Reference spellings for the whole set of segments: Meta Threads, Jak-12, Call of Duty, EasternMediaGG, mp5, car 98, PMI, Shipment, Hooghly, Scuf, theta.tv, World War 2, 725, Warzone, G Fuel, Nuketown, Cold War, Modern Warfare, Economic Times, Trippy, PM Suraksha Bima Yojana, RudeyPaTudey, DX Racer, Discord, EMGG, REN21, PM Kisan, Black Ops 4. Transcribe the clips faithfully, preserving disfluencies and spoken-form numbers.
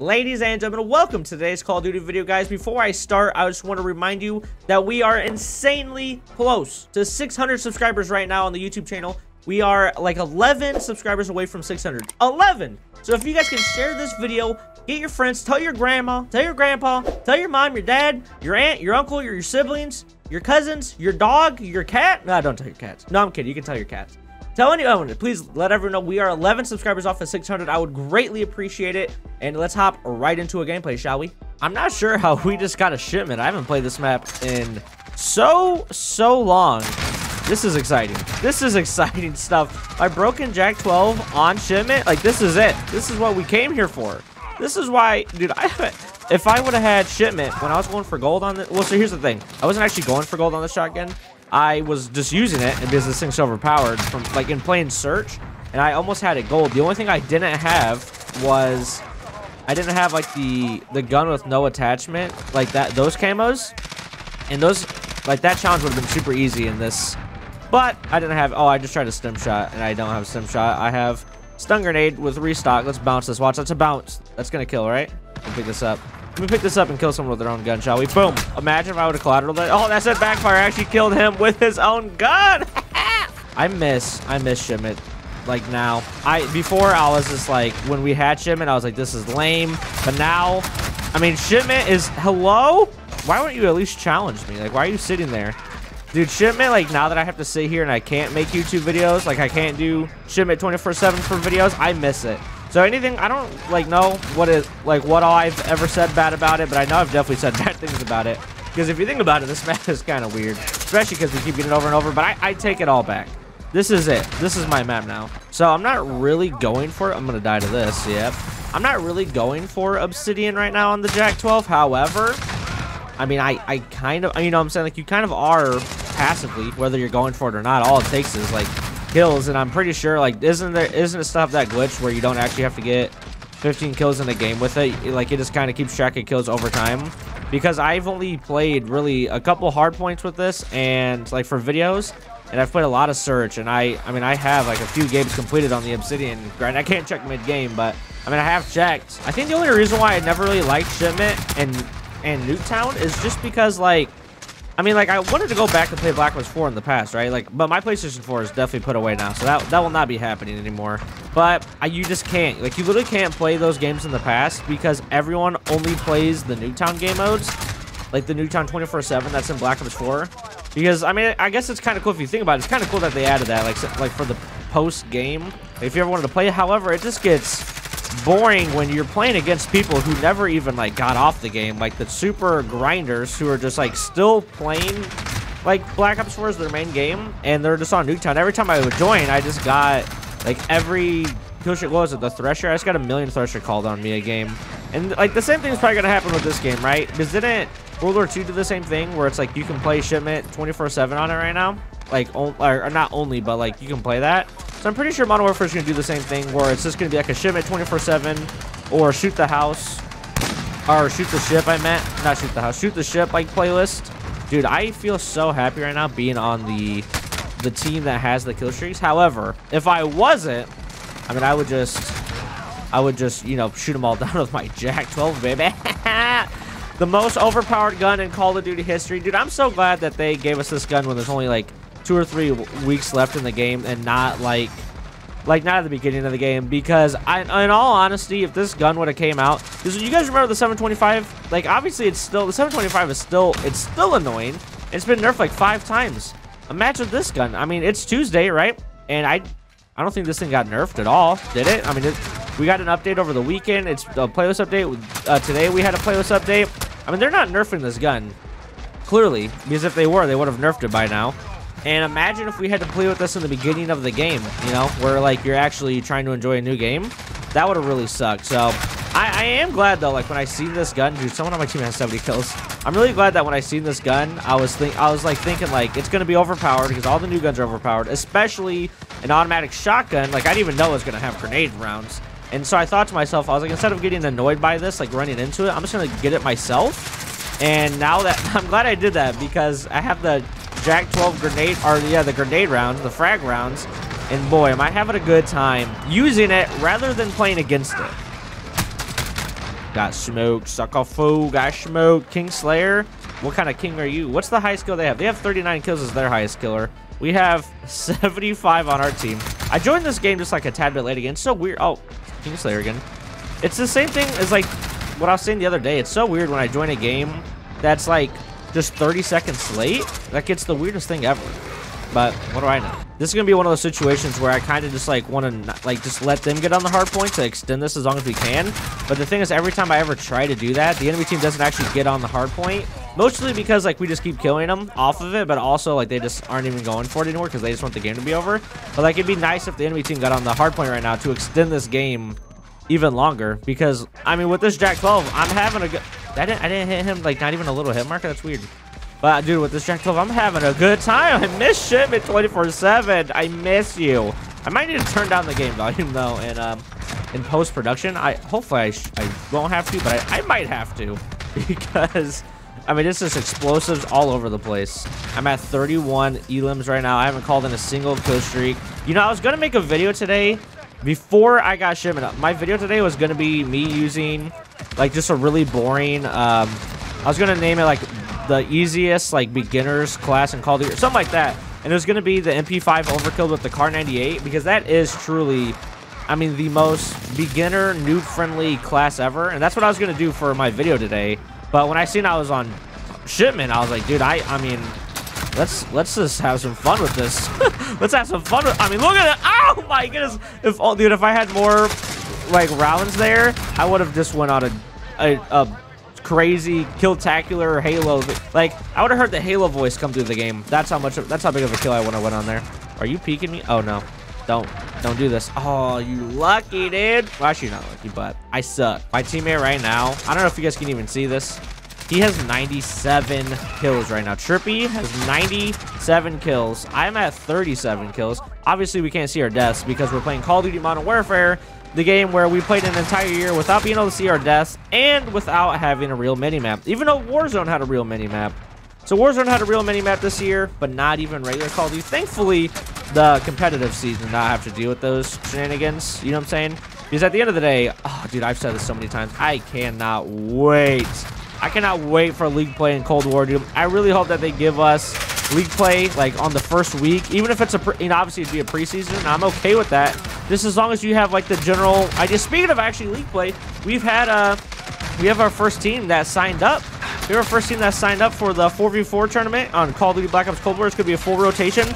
Ladies and gentlemen, welcome to today's Call of Duty video, guys. Before I start, I just want to remind you that we are insanely close to six hundred subscribers right now on the YouTube channel. We are like eleven subscribers away from six hundred. eleven! So if you guys can share this video, get your friends, tell your grandma, tell your grandpa, tell your mom, your dad, your aunt, your uncle, your, your siblings, your cousins, your dog, your cat. No, don't tell your cats. No, I'm kidding. You can tell your cats. Tell anyone, please let everyone know we are eleven subscribers off of six hundred. I would greatly appreciate it. And let's hop right into a gameplay, shall we? I'm not sure how we just got a shipment. I haven't played this map in so, so long. This is exciting. This is exciting stuff. My broken Jak twelve on shipment. Like, this is it. This is what we came here for. This is why, dude, I haven't... If I would have had shipment when I was going for gold on this... Well, so here's the thing. I wasn't actually going for gold on the shotgun. I was just using it because this thing's overpowered from like in plain search, and I almost had it gold. The only thing I didn't have was I didn't have like the the gun with no attachment, like that, those camos, and those, like, that challenge would have been super easy in this, but I didn't have. Oh, I just tried a stim shot and I don't have a stim shot. I have stun grenade with restock. Let's bounce this. Watch, that's a bounce. That's gonna kill, right? We'll pick this up. Let me pick this up and kill someone with their own gun, shall we? Boom. Imagine if I would have collateral that. Oh, that's a backfire. I actually killed him with his own gun. I miss. I miss shipment. Like, now. I Before, I was just like, when we had shipment, I was like, this is lame. But now, I mean, shipment is, hello? Why wouldn't you at least challenge me? Like, why are you sitting there? Dude, shipment, like, now that I have to sit here and I can't make YouTube videos, like, I can't do shipment twenty-four seven for videos, I miss it. So anything, I don't, like, know what is, like, what I've ever said bad about it, but I know I've definitely said bad things about it. Because if you think about it, this map is kind of weird. Especially because we keep getting over and over, but I, I take it all back. This is it. This is my map now. So I'm not really going for it. I'm going to die to this, yep. I'm not really going for obsidian right now on the Jak twelve. However, I mean, I, I kind of, you know what I'm saying? Like, you kind of are passively, whether you're going for it or not. All it takes is, like... kills, and I'm pretty sure, like, isn't there isn't stuff that glitch where you don't actually have to get fifteen kills in a game with it? Like, it just kind of keeps track of kills over time, because I've only played really a couple hard points with this, and like for videos, and I've played a lot of search, and I I mean I have like a few games completed on the obsidian grind. I can't check mid-game, but I mean I have checked. I think the only reason why I never really liked shipment and and Nuketown is just because, like, I mean, like, I wanted to go back and play Black Ops four in the past, right? Like, but my PlayStation four is definitely put away now, so that, that will not be happening anymore. But I, you just can't. Like, you literally can't play those games in the past because everyone only plays the Nuketown game modes, like the Nuketown twenty-four seven that's in Black Ops four. Because, I mean, I guess it's kind of cool if you think about it. It's kind of cool that they added that, like, like for the post-game, if you ever wanted to play it. However, it just gets boring when you're playing against people who never even, like, got off the game, like the super grinders who are just, like, still playing, like, Black Ops four is their main game, and they're just on Nuketown. Every time I would join, I just got, like, every push. What was it, the Thresher? I just got a million Thresher called on me a game, and, like, the same thing's probably gonna happen with this game, right? Because didn't World War two do the same thing where it's like you can play shipment twenty-four seven on it right now, like, or not only, but, like, you can play that. So I'm pretty sure Modern Warfare is going to do the same thing where it's just going to be like a shipment twenty-four seven or shoot the house, or shoot the ship, I meant. Not shoot the house, shoot the ship, like, playlist. Dude, I feel so happy right now being on the the team that has the kill streaks. However, if I wasn't, I mean, I would just, I would just, you know, shoot them all down with my Jak twelve, baby. The most overpowered gun in Call of Duty history. Dude, I'm so glad that they gave us this gun when there's only, like, two or three weeks left in the game, and not like like not at the beginning of the game, because I, in all honesty, if this gun would have came out, because you guys remember the seven twenty-five, like, obviously it's still, the seven twenty-five is still, it's still annoying. It's been nerfed like five times. Imagine this gun. I mean, it's Tuesday, right? And I I don't think this thing got nerfed at all, did it? I mean, it, we got an update over the weekend. It's a playlist update. Uh, today we had a playlist update. I mean, they're not nerfing this gun, clearly, because if they were, they would have nerfed it by now. And imagine if we had to play with this in the beginning of the game, you know, where, like, you're actually trying to enjoy a new game. That would have really sucked. So I, I am glad, though, like, when I see this gun, dude, someone on my team has seventy kills. I'm really glad that when I seen this gun, I was think I was like thinking, like, it's gonna be overpowered because all the new guns are overpowered, especially an automatic shotgun. Like, I didn't even know it was gonna have grenade rounds. And so I thought to myself, I was like, instead of getting annoyed by this, like, running into it, I'm just gonna get it myself. And now that I'm glad I did that, because I have the Jak twelve grenade, or yeah, the grenade rounds, the frag rounds, and boy, am I having a good time using it rather than playing against it. Got smoked. Sakafo got smoked. Kingslayer. What kind of king are you? What's the highest kill they have? They have thirty-nine kills as their highest killer. We have seventy-five on our team. I joined this game just like a tad bit late again. It's so weird. Oh, Kingslayer again. It's the same thing as like what I was saying the other day. It's so weird when I join a game that's like just thirty seconds late. Like it's the weirdest thing ever. But what do I know? This is gonna be one of those situations where I kind of just like want to like just let them get on the hard point to extend this as long as we can. But the thing is, every time I ever try to do that, the enemy team doesn't actually get on the hard point. Mostly because like we just keep killing them off of it, but also like they just aren't even going for it anymore because they just want the game to be over. But like it'd be nice if the enemy team got on the hard point right now to extend this game even longer. Because I mean, with this Jak twelve, I'm having a good. I didn't. I didn't hit him like not even a little hit marker. That's weird. But dude, with this Jak twelve, I'm having a good time. I miss Shipment twenty-four seven. I miss you. I might need to turn down the game volume though, and um, in post production, I hopefully I, sh I won't have to, but I, I might have to because. I mean, it's just explosives all over the place. I'm at thirty-one elims right now. I haven't called in a single kill streak. You know, I was going to make a video today before I got Shipment up. My video today was going to be me using, like, just a really boring... Um, I was going to name it, like, the easiest, like, beginner's class in Call of Duty. Something like that. And it was going to be the M P five overkill with the car ninety-eight. Because that is truly, I mean, the most beginner, noob-friendly class ever. And that's what I was going to do for my video today. But when I seen I was on Shipment, I was like, dude, I I mean, let's let's just have some fun with this. Let's have some fun with I mean, look at it. Oh my goodness. If oh dude, if I had more like rounds there, I would have just went on a a, a crazy kill-tacular Halo. Like, I would have heard the Halo voice come through the game. That's how much that's how big of a kill I when I went on there. Are you peeking me? Oh no. Don't don't do this. Oh, you lucky, dude. Well, actually, not lucky, but I suck. My teammate right now, I don't know if you guys can even see this. He has ninety-seven kills right now. Trippy has ninety-seven kills. I'm at thirty-seven kills. Obviously, we can't see our deaths because we're playing Call of Duty Modern Warfare, the game where we played an entire year without being able to see our deaths and without having a real minimap. Even though Warzone had a real minimap. So Warzone had a real minimap this year, but not even regular Call of Duty. Thankfully, the competitive season did not have to deal with those shenanigans. You know what I'm saying? Because at the end of the day, oh, dude, I've said this so many times. I cannot wait. I cannot wait for League Play in Cold War, dude. I really hope that they give us League Play, like, on the first week. Even if it's a, you know, obviously it'd be a preseason. I'm okay with that. Just as long as you have, like, the general idea. Speaking of actually League Play, we've had, uh, we have our first team that signed up. We have our first team that signed up for the four v four tournament on Call of Duty Black Ops Cold War. It's going to be a full rotation.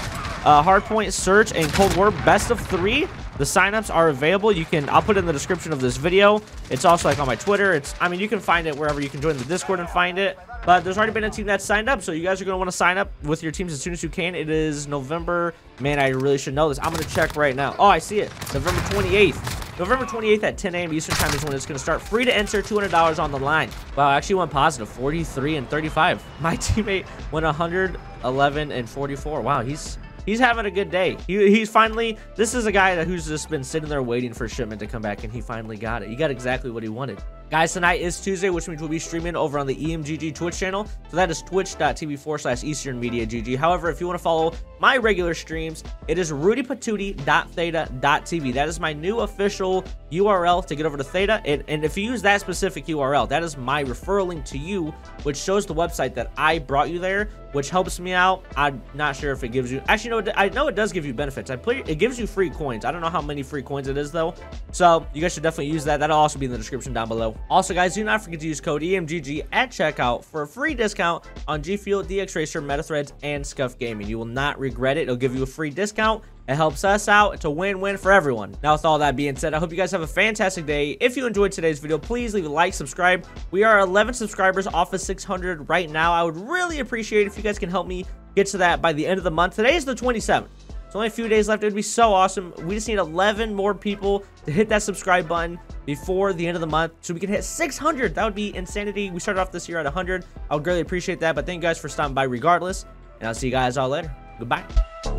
Uh, Hardpoint, Search, and Cold War best of three. The signups are available. You can, I'll put it in the description of this video. It's also like on my Twitter. It's, I mean, you can find it wherever. You can join the Discord and find it. But there's already been a team that signed up, so you guys are going to want to sign up with your teams as soon as you can. It is November. Man, I really should know this. I'm going to check right now. Oh, I see it. November twenty-eighth. November twenty-eighth at ten A M Eastern Time is when it's going to start. Free to enter, two hundred dollars on the line. Wow, I actually went positive, forty-three and thirty-five. My teammate went one hundred eleven and forty-four. Wow, he's... He's having a good day. He, he's finally, this is a guy that who's just been sitting there waiting for Shipment to come back, and he finally got it. He got exactly what he wanted. Guys, tonight is Tuesday, which means we'll be streaming over on the E M G G Twitch channel. So that is twitch.tv forward slash Eastern Media G G. However, if you want to follow my regular streams, it is rudy patootie dot theta dot t v. That is my new official U R L to get over to Theta. And, and if you use that specific U R L, that is my referral link to you, which shows the website that I brought you there, which helps me out. I'm not sure if it gives you... Actually, no, I know it does give you benefits. I play, It gives you free coins. I don't know how many free coins it is, though. So you guys should definitely use that. That'll also be in the description down below. Also, guys, do not forget to use code E M G G at checkout for a free discount on G Fuel, D X Racer, Meta Threads, and Scuf Gaming. You will not regret it. It'll give you a free discount. It helps us out. It's a win-win for everyone. Now, with all that being said, I hope you guys have a fantastic day. If you enjoyed today's video, please leave a like, subscribe. We are eleven subscribers off of six hundred right now. I would really appreciate it if you guys can help me get to that by the end of the month. Today is the twenty-seventh. It's only a few days left. It would be so awesome. We just need eleven more people to hit that subscribe button before the end of the month so we can hit six hundred. That would be insanity. We started off this year at one hundred. I would greatly appreciate that, but thank you guys for stopping by regardless, and I'll see you guys all later. Goodbye.